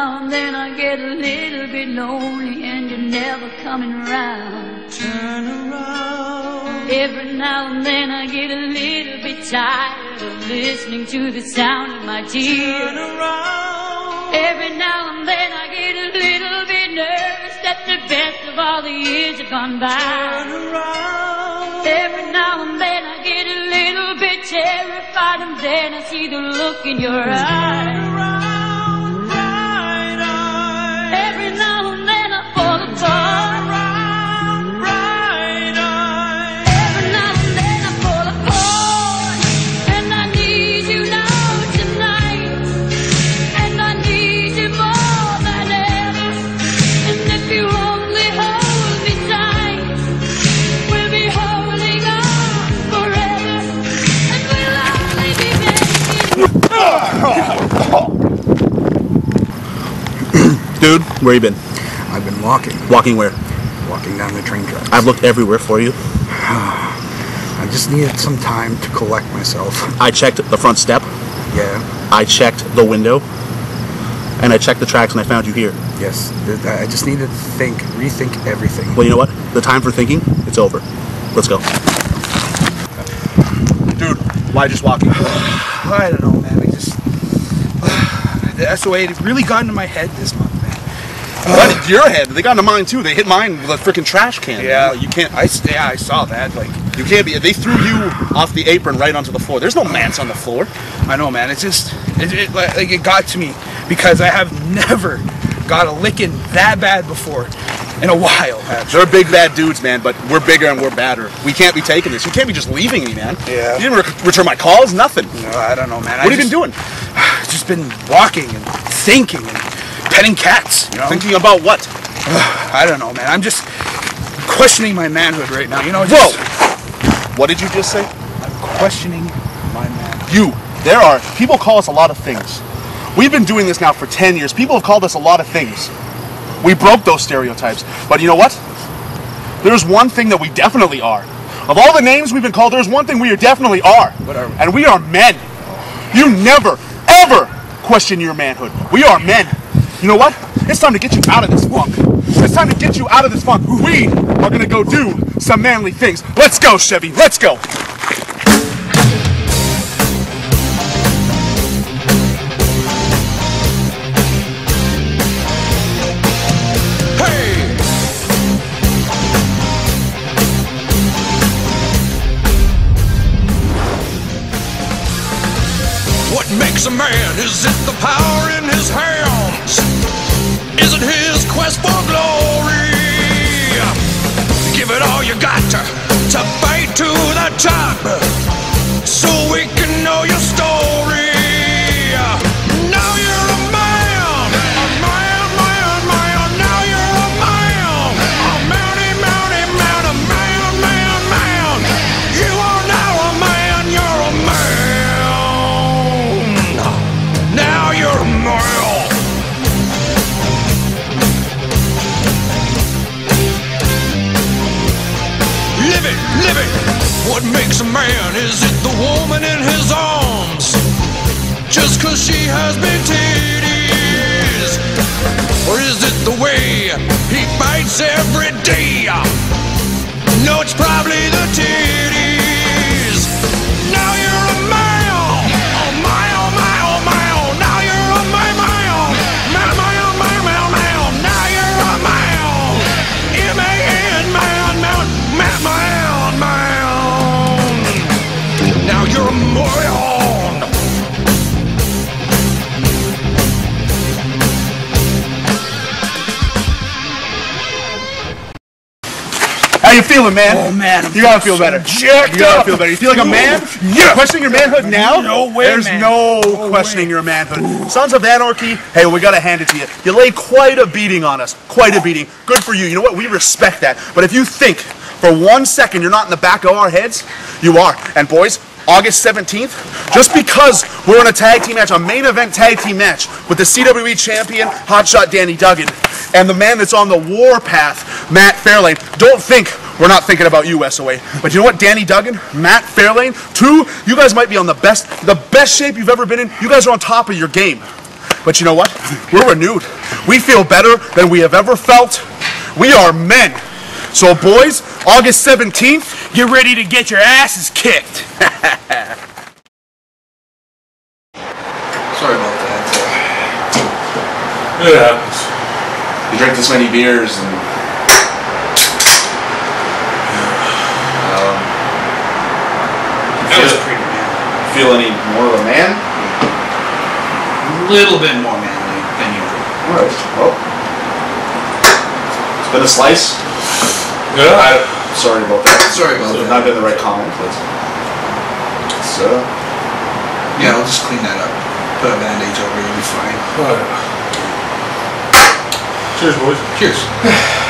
now and then I get a little bit lonely and you're never coming around. Turn around. Every now and then I get a little bit tired of listening to the sound of my tears. Turn around. Every now and then I get a little bit nervous that the best of all the years have gone by. Turn around. Every now and then I get a little bit terrified and then I see the look in your eyes. Dude, where you been? I've been walking. Walking where? Walking down the train tracks. I've looked everywhere for you. I just needed some time to collect myself. I checked the front step. Yeah. I checked the window. And I checked the tracks and I found you here. Yes. I just needed to rethink everything. Well, you know what? The time for thinking, it's over. Let's go. Dude, why just walking? I don't know, man. I just... the SOA really got into my head this month. What? Your head? They got into mine too. They hit mine with a freaking trash can. Yeah, you can't. Yeah, I saw that. Like, you can't be. They threw you off the apron right onto the floor. There's no mats on the floor. I know, man. It's just, like it got to me because I have never got a licking that bad before in a while. Actually. They're big bad dudes, man. But we're bigger and we're badder. We can't be taking this. You can't be just leaving me, man. Yeah. You didn't return my calls. Nothing. No, I don't know, man. What have you been doing? Just been walking and thinking and petting cats, you know? Thinking about what? I don't know, man. I'm just questioning my manhood right now, you know? Just... Whoa! What did you just say? I'm questioning my manhood. There are... People call us a lot of things. We've been doing this now for 10 years. People have called us a lot of things. We broke those stereotypes. But you know what? There's one thing that we definitely are. Of all the names we've been called, there's one thing we definitely are. What are we? And we are men. You never, ever question your manhood. We are men. You know what? It's time to get you out of this funk. It's time to get you out of this funk. We are gonna go do some manly things. Let's go, Chevy. Let's go. Hey! What makes a man? Is it the power in his hands? Is it his quest for glory? Give it all you got to fight to the top, so we can know your story. Now you're a man, man, man. Now you're a man, man, man, a man, man, man. You are now a man, you're a man. Now you're a man. What makes a man? Is it the woman in his arms? Just cause she has big titties? Or is it the way he fights every day? No, it's probably the titties. Now you're a man. Oh my, oh my, oh my, oh. Now you're a man, man. Man, man, man, man, man. Now you're a man. M-A-N, man, man, man, man. Now you're a moron. How you feeling, man? Oh man, you gotta feel better. Jacked up. You gotta feel better. You feel like a man? Yeah. Questioning your manhood now? No way. There's no questioning your manhood. Sons of Anarchy. Hey, we gotta hand it to you. You laid quite a beating on us. Quite a beating. Good for you. You know what? We respect that. But if you think for 1 second you're not in the back of our heads, you are. And boys, August 17th, just because we're in a tag team match, a main event tag team match with the CWE champion, Hotshot Danny Duggan, and the man that's on the war path, Matt Fairlane, don't think we're not thinking about you, SOA. But you know what, Danny Duggan, Matt Fairlane, you guys might be on the best shape you've ever been in. You guys are on top of your game. But you know what? We're renewed. We feel better than we have ever felt. We are men. So boys, August 17th, get ready to get your asses kicked. Sorry about that. It happens. You drink this many beers and... Feel any more of a man? A little bit more manly than usual. Alright, well. It's been a slice. Yeah. Sorry about that. Sorry about that. Not been the right comment, but... So... Yeah, I'll just clean that up. Put a bandage over it, you'll be fine. Alright. Cheers, boys. Cheers.